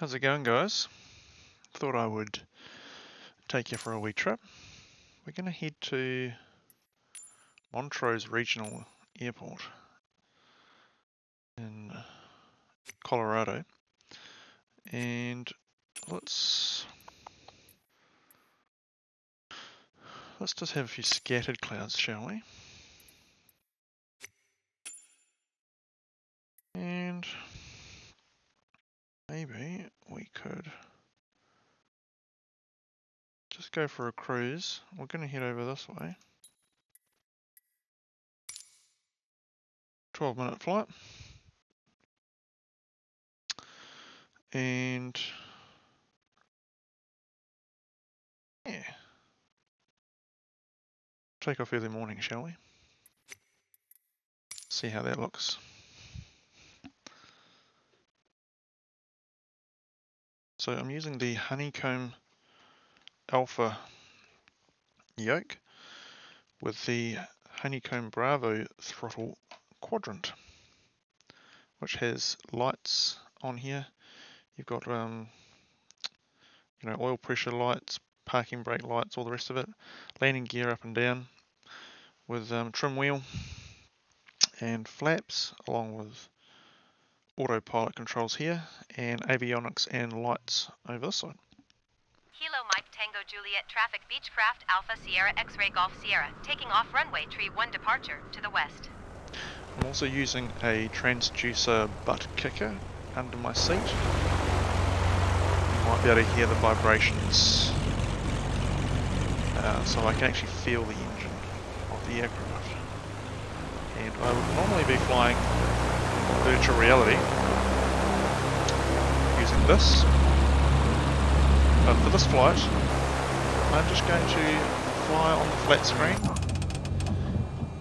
How's it going, guys? Thought I would take you for a wee trip. We're going to head to Montrose Regional Airport in Colorado, and let's just have a few scattered clouds, shall we? And maybe we could just go for a cruise. We're going to head over this way. 12-minute flight. And yeah, take off early morning, shall we? See how that looks. So I'm using the Honeycomb Alpha Yoke with the Honeycomb Bravo Throttle Quadrant, which has lights on here. You've got you know, oil pressure lights, parking brake lights, all the rest of it, landing gear up and down with trim wheel and flaps, along with autopilot controls here, and avionics and lights over this side. Kilo Mike Tango Juliet traffic, Beechcraft Alpha Sierra X-Ray Golf Sierra, taking off runway tree 1 departure to the west. I'm also using a transducer butt kicker under my seat. You might be able to hear the vibrations, so I can actually feel the engine of the aircraft. And I would normally be flying virtual reality using this, but for this flight I'm just going to fly on the flat screen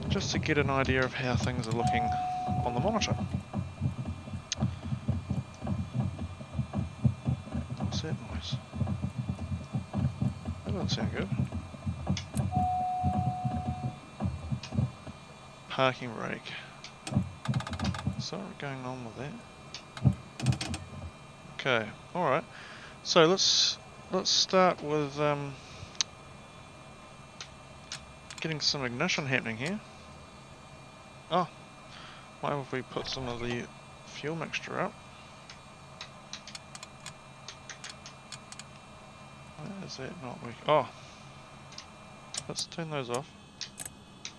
just to get an idea of how things are looking on the monitor. What's that noise? That doesn't sound good. Parking brake. Sorry, going on with that. Okay, all right. So let's start with getting some ignition happening here. Oh, why don't we put some of the fuel mixture up? Why is that not working? Oh, let's turn those off.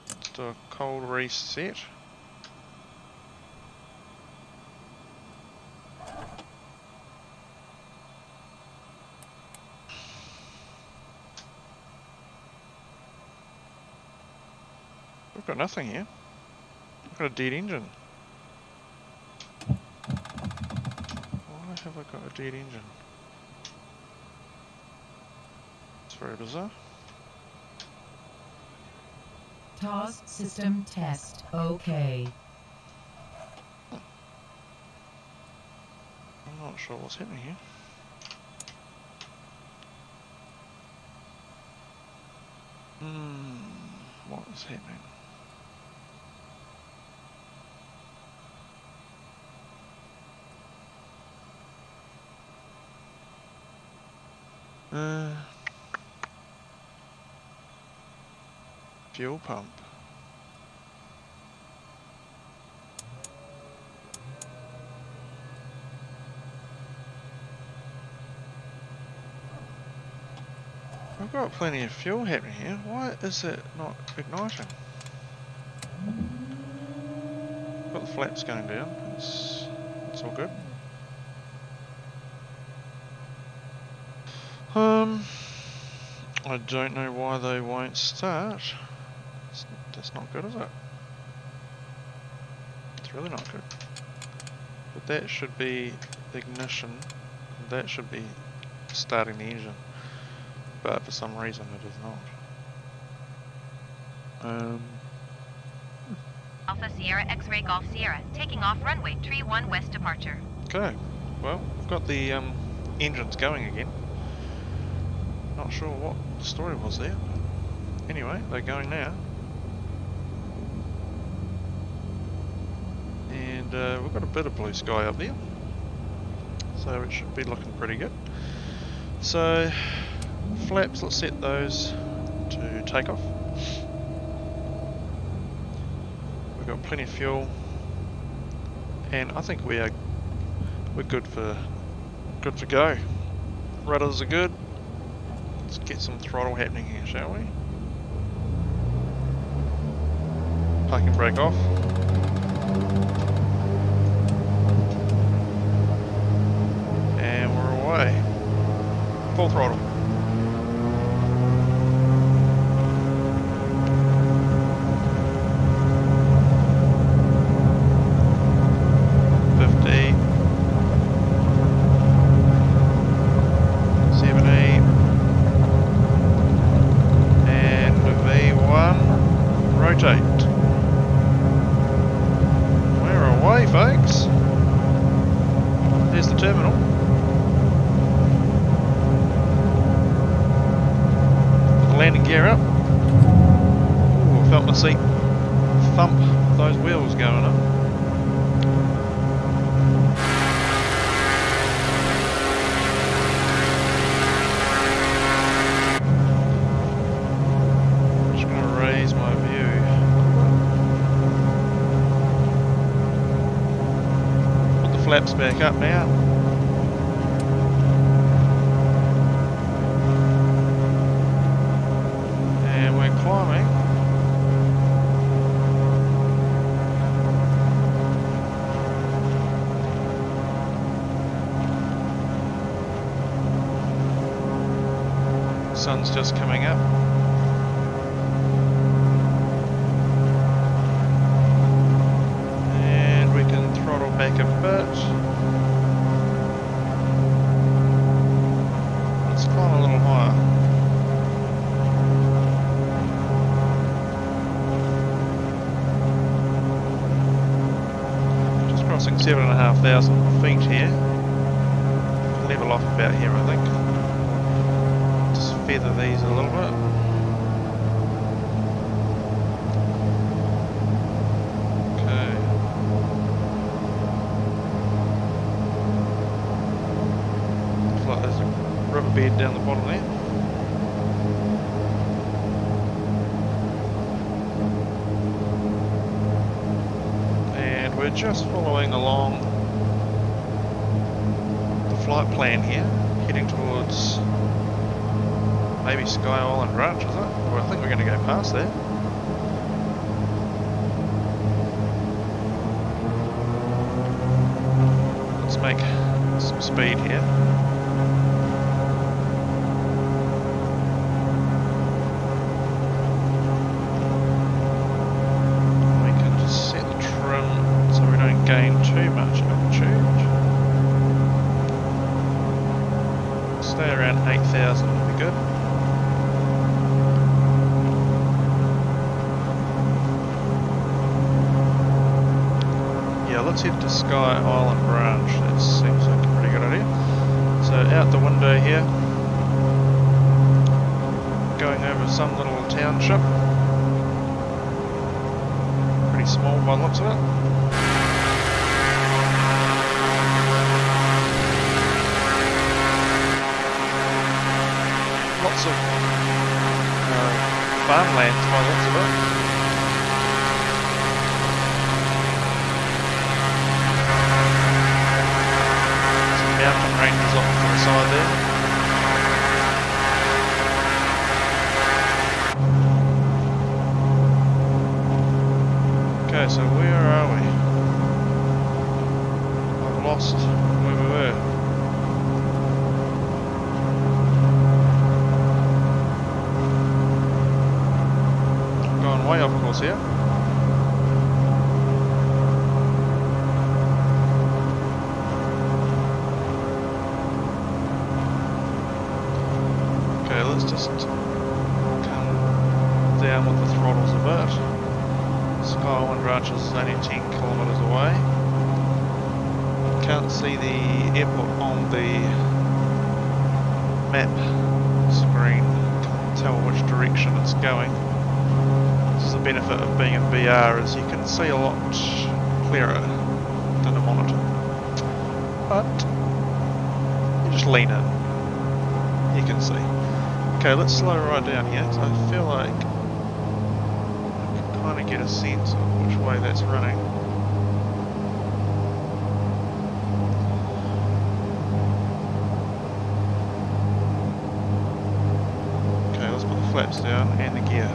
Let's do a cold reset. We've got nothing here. We've got a dead engine. Why have I got a dead engine? It's very bizarre. TOS system test, okay. I'm not sure what's happening here. What is happening? Fuel pump. I've got plenty of fuel happening here. Why is it not igniting? Got the flaps going down. It's all good. I don't know why they won't start. That's not good, is it? It's really not good. But that should be ignition. That should be starting the engine. But for some reason it is not. Alpha Sierra X-Ray Golf Sierra, taking off runway 31 west departure. Okay, well, we've got the engines going again. Not sure what the story was there. Anyway, they're going now. And we've got a bit of blue sky up there. so it should be looking pretty good. So flaps, let's set those to take off. We've got plenty of fuel, and I think we're good for go. Rudders are good. Let's get some throttle happening here, shall we? Parking brake off. And we're away. Full throttle. Flaps back up now. And we're climbing. Sun's just coming up. And we can throttle back a bit. Let's climb a little higher. Just crossing 7,500 feet here. Level off about here, I think. Just feather these a little bit. Okay. Bed down the bottom there. And we're just following along the flight plan here, heading towards maybe Sky Island Ranch, is it? Or I think we're going to go past there. Let's make some speed here. Let's head to Sky Island Ranch. That seems like a pretty good idea. So out the window here, going over some little township, pretty small by the looks of it. Lots of farmlands by the looks of it. Ranges off to the side there. Okay, so where are we? I've lost where we were. I've gone way off course here. Just come down with the throttles a bit. Sky Island Ranch is only 10 kilometres away. Can't see the airport on the map screen. Can't tell which direction it's going. This is the benefit of being in VR, is you can see a lot clearer than a monitor. But cleaner, you can see. Okay, let's slow right down here, because I feel like I can kind of get a sense of which way that's running. Okay, let's put the flaps down and the gear.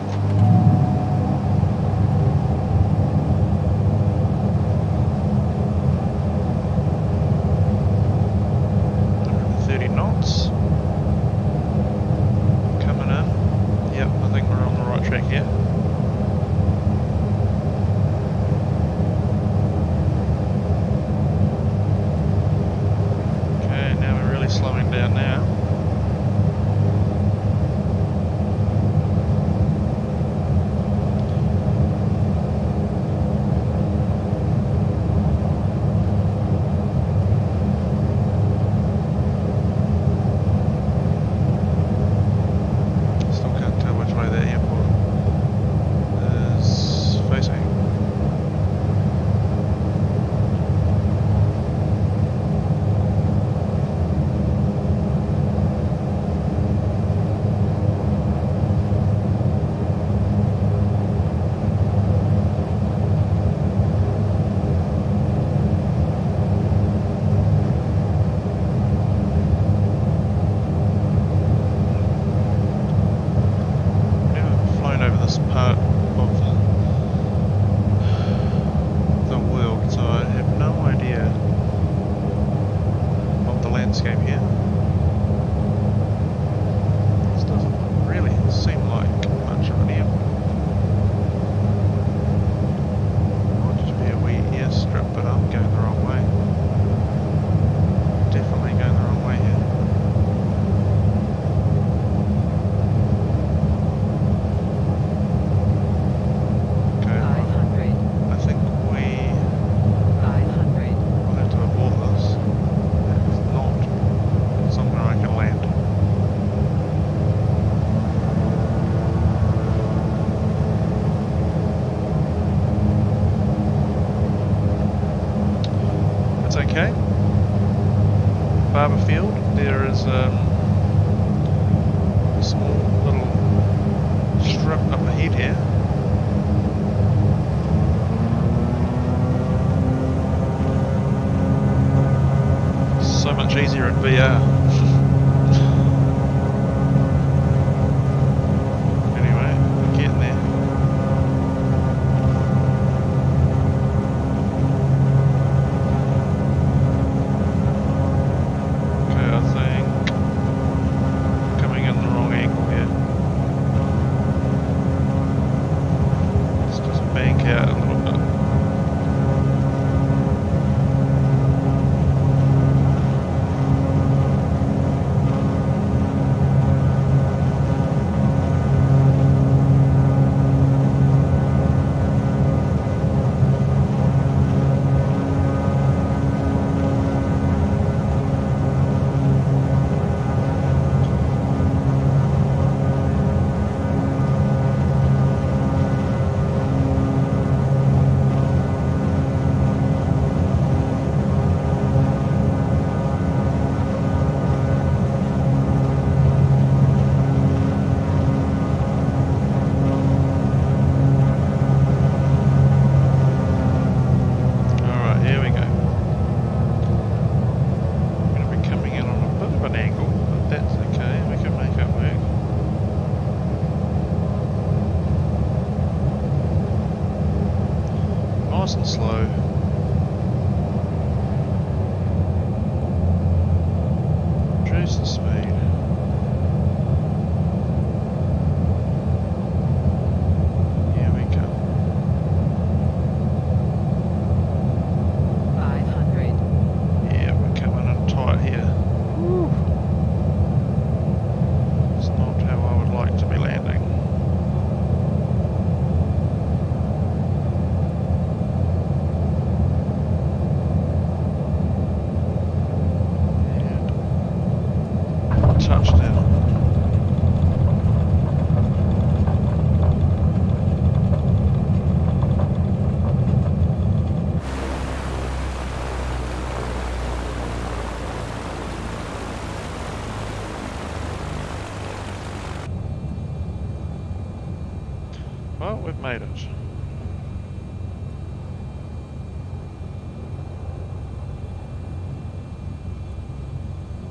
we've made it.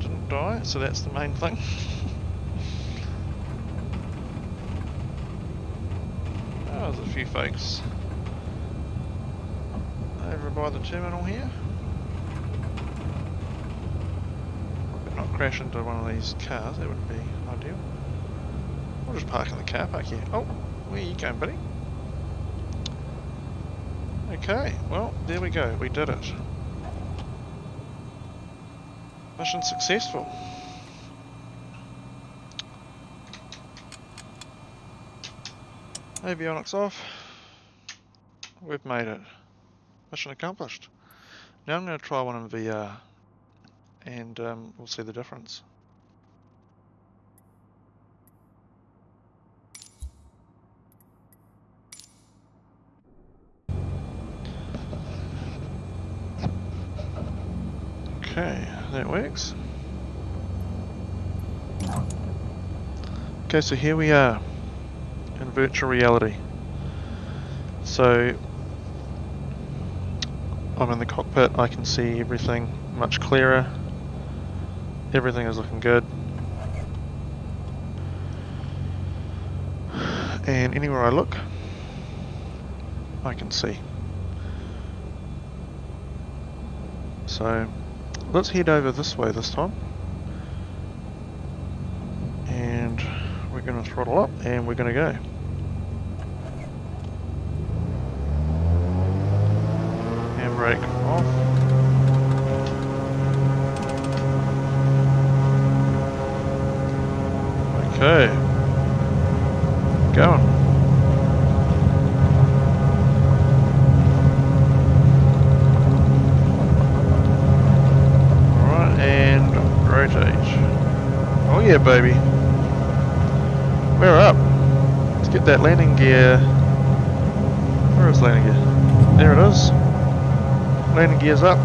Didn't die, so that's the main thing. Oh, there's a few fakes over by the terminal here. Not crash into one of these cars, that wouldn't be ideal. We'll just park in the car park here. Oh, where are you going, buddy? Okay, well, there we go, we did it. Mission successful. Avionics off. We've made it. Mission accomplished. Now I'm going to try one in VR. And we'll see the difference. Okay, that works. Okay, so here we are in virtual reality. So I'm in the cockpit, I can see everything much clearer. Everything is looking good. And anywhere I look, I can see. So let's head over this way this time. And we're going to throttle up and we're going to go. Handbrake off. Okay, going. Alright, and rotate. Oh yeah, baby. We're up. Let's get that landing gear. Where is landing gear? There it is. Landing gear's up.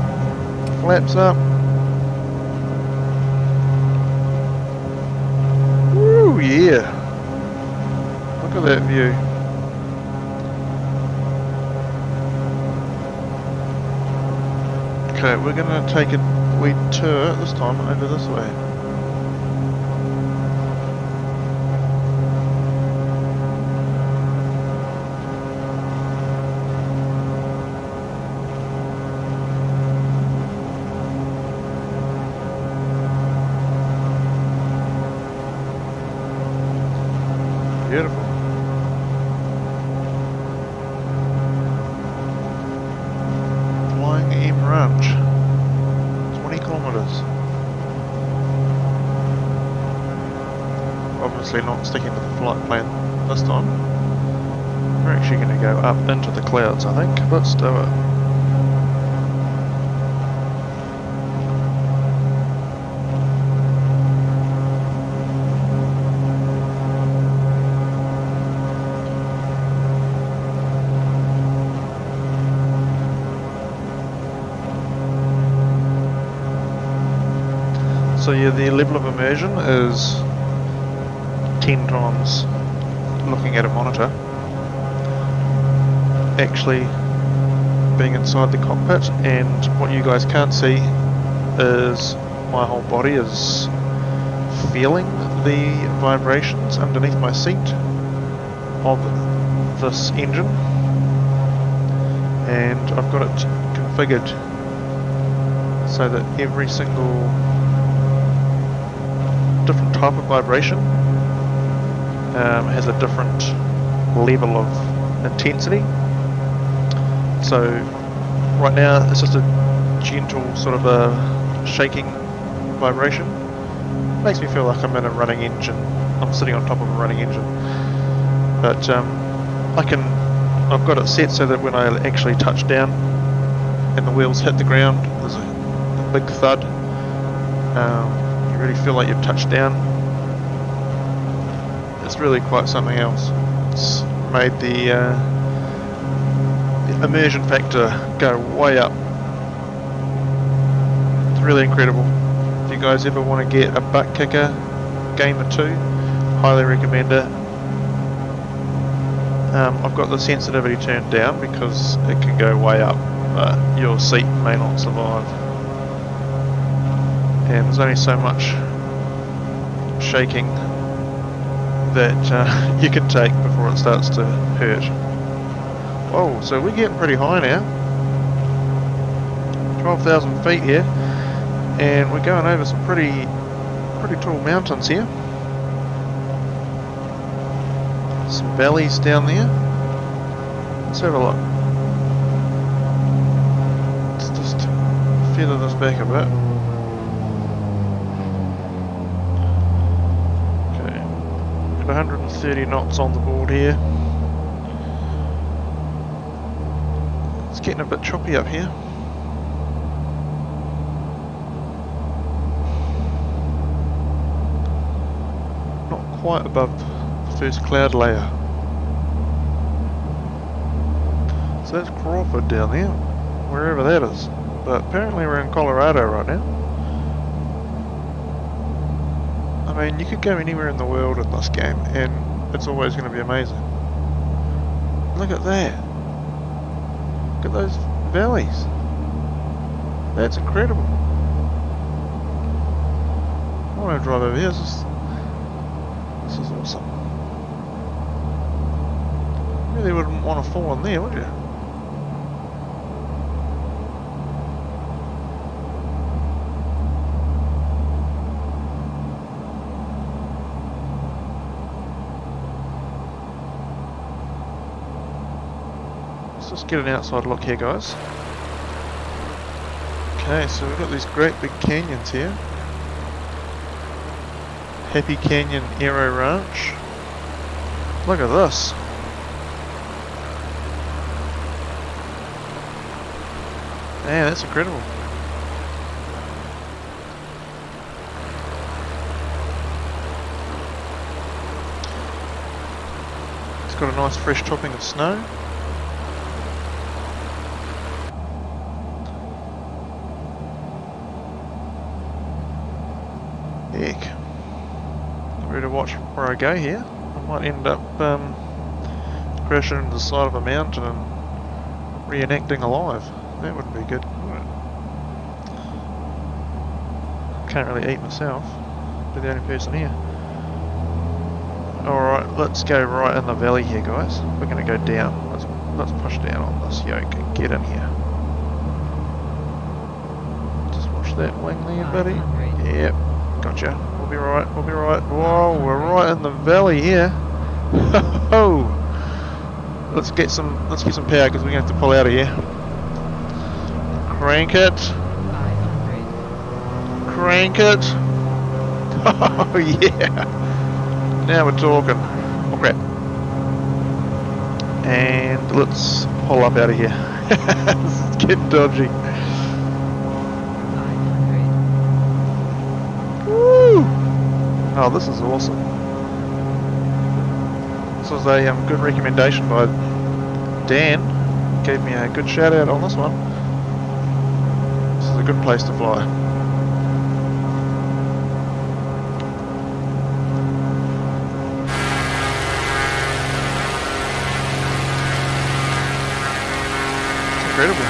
Flaps up. Yeah, look at that view. Okay, we're gonna take a wee tour this time over this way. Beautiful. Flying M Ranch. 20 kilometers. Obviously not sticking to the flight plan this time. We're actually going to go up into the clouds, I think. Let's do it. So yeah, the level of immersion is 10 times looking at a monitor. Actually being inside the cockpit, and what you guys can't see is my whole body is feeling the vibrations underneath my seat of this engine, and I've got it configured so that every single different type of vibration has a different level of intensity. So right now it's just a gentle sort of a shaking vibration. Makes me feel like I'm in a running engine. I'm sitting on top of a running engine. But I've got it set so that when I actually touch down and the wheels hit the ground, there's a big thud. Really feel like you've touched down. It's really quite something else. It's made the immersion factor go way up. It's really incredible. If you guys ever want to get a Buttkicker Gamer 2, highly recommend it. I've got the sensitivity turned down because it can go way up, but your seat may not survive. And there's only so much shaking that you can take before it starts to hurt. Oh, so we're getting pretty high now. 12,000 feet here, and we're going over some pretty tall mountains here. Some valleys down there. Let's have a look. Let's just feather this back a bit. Okay, got 130 knots on the board here. It's getting a bit choppy up here. Not quite above first cloud layer. So that's Crawford down there, wherever that is. But apparently we're in Colorado right now. I mean, you could go anywhere in the world in this game and it's always going to be amazing. Look at that. Look at those valleys. That's incredible. I want to drive over here. This is awesome. You really wouldn't want to fall in there, would you? Let's just get an outside look here, guys. Okay, so we've got these great big canyons here. Happy Canyon Aero Ranch. Look at this. Man, that's incredible. It's got a nice fresh topping of snow. Heck. Ready to watch where I go here. I might end up crashing into the side of a mountain and reenacting alive. That wouldn't be good, would it? Can't really eat myself. Be the only person here. Alright, let's go right in the valley here, guys. We're gonna go down. Let's push down on this yoke and get in here. Just watch that wing there, buddy. Yep, gotcha. We'll be right, we'll be right. Whoa, we're right in the valley here. Ho-ho! Let's get some power because we're gonna have to pull out of here. Crank it. Crank it. Oh yeah. Now we're talking. Oh crap. And let's pull up out of here. This is getting dodgy. Woo! Oh, this is awesome. This was a good recommendation by Dan. Gave me a good shout out on this one. A good place to fly. It's incredible.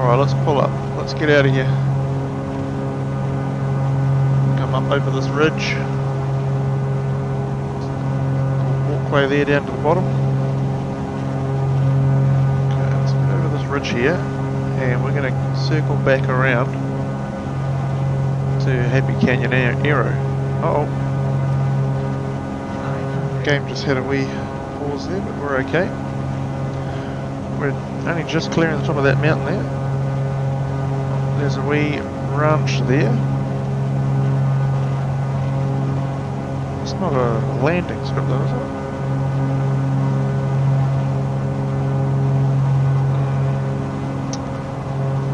Alright, let's pull up. Let's get out of here. Come up over this ridge. Walkway there down to the bottom. Here, and we're going to circle back around to Happy Canyon Aero. Uh oh, game just had a wee pause there, but we're okay. We're only just clearing the top of that mountain there. There's a wee ranch there. It's not a landing strip though, is it?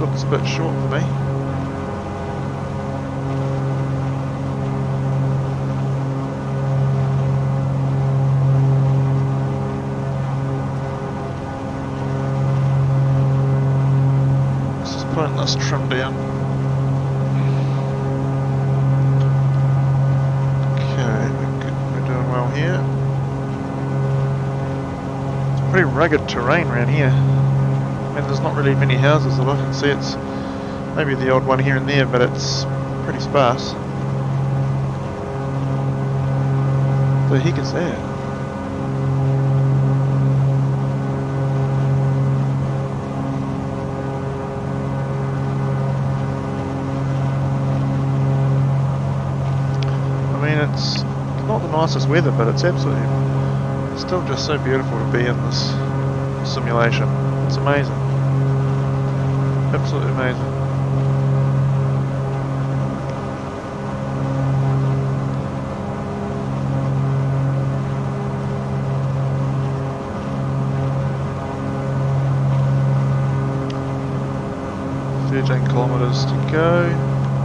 Looks a bit short for me. Let's just put in this trim down. Okay, pretty rugged terrain around here. And there's not really many houses that I can see. It's maybe the odd one here and there, but it's pretty sparse. The heck is that? It's not the nicest weather, but it's absolutely still just so beautiful to be in this simulation. It's amazing. Absolutely amazing. $13 kilometres to go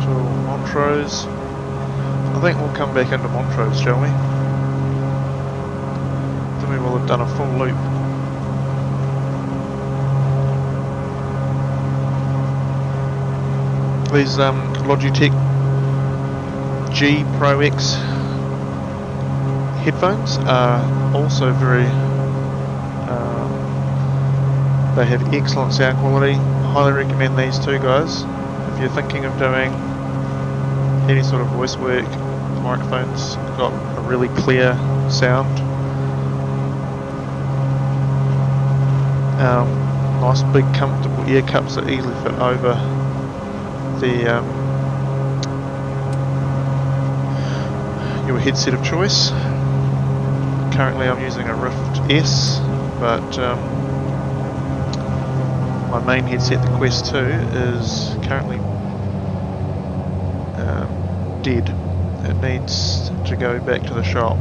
to Montrose. I think we'll come back into Montrose, shall we? Then we will have done a full loop. These Logitech G Pro X headphones are also very, they have excellent sound quality. Highly recommend these two, guys, if you're thinking of doing any sort of voice work. The microphone's got a really clear sound, nice big comfortable ear cups that easily fit over the your headset of choice. Currently I'm using a Rift S, but my main headset, the Quest 2, is currently dead. It needs to go back to the shop,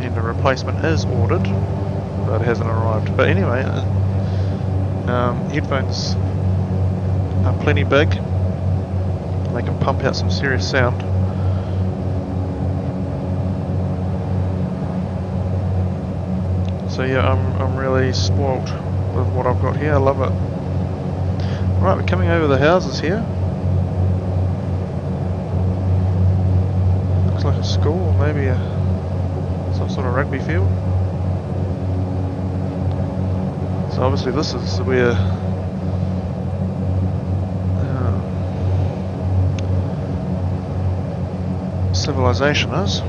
and a replacement is ordered, but it hasn't arrived. But anyway, headphones are plenty big, they can pump out some serious sound. So yeah, I'm really spoilt with what I've got here. I love it. Right, we're coming over the houses here. Like a school, maybe some sort of rugby field. So obviously this is where civilization is.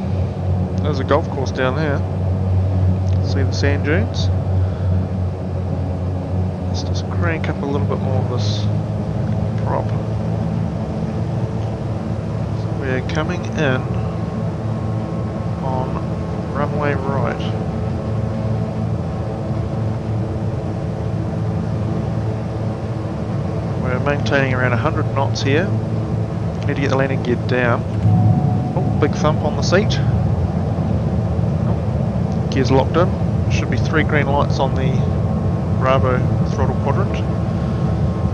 There's a golf course down there. See the sand dunes. Let's just crank up a little bit more of this prop. So we're coming in on runway right. We're maintaining around 100 knots here. Need to get the landing gear down. Oh, big thump on the seat. Oh, gear's locked in. Should be 3 green lights on the Bravo Throttle Quadrant.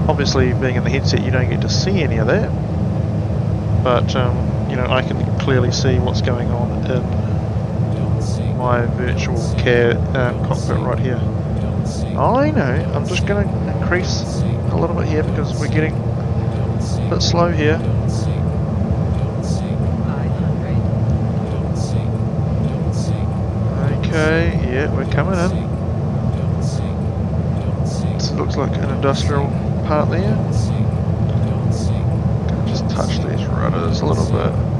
Obviously, being in the headset, you don't get to see any of that, but you know, I can clearly see what's going on in my virtual cockpit right here. I know, I'm just going to increase a little bit here because we're getting a bit slow here. Okay, yeah, we're coming in. This looks like an industrial part there. Can just touch these rudders a little bit.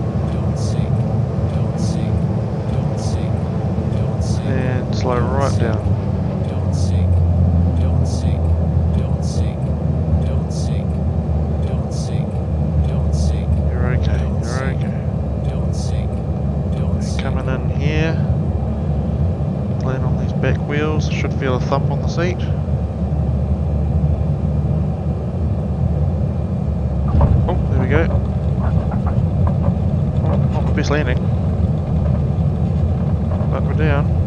Slow right down. Don't sink, don't sink, don't sink, don't sink, don't sink, don't sink. You're okay, you're okay. Don't sink, don't sink. Coming in here. Land on these back wheels. Should feel a thump on the seat. Oh, there we go. Oh, not the best landing. But we're down.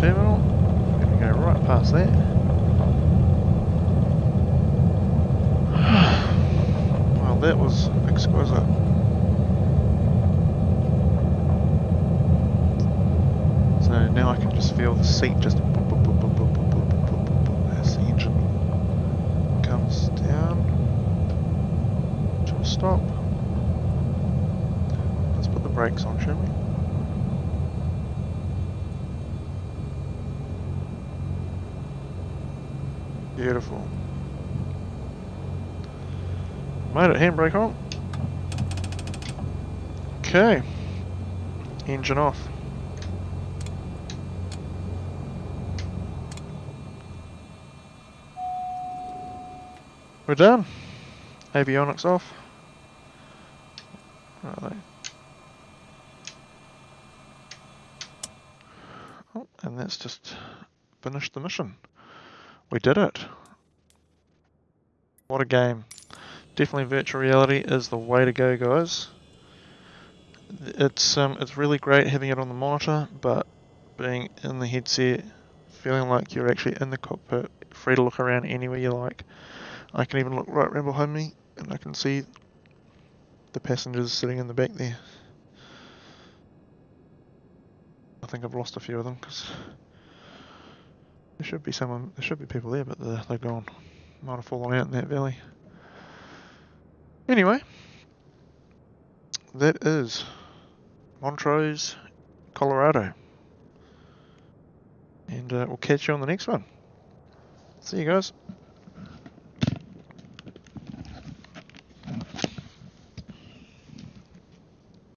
Terminal. We're going to go right past that. Well, that was exquisite. So now I can just feel the seat just boop, boop, boop, boop, boop, boop, boop, boop, boop, boop, as the engine comes down to a stop. brakes on, shouldn't we? Beautiful. Made it, handbrake on. Okay. Engine off. We're done. Avionics off. Right. Oh, and that's just finished the mission. We did it. What a game. Definitely virtual reality is the way to go, guys. It's really great having it on the monitor, but being in the headset, feeling like you're actually in the cockpit, free to look around anywhere you like. I can even look right round behind me and I can see the passengers sitting in the back there. I think I've lost a few of them because there should be someone, there should be people there, but they're gone. Might have fallen out in that valley. Anyway, that is Montrose, Colorado, and we'll catch you on the next one. See you guys.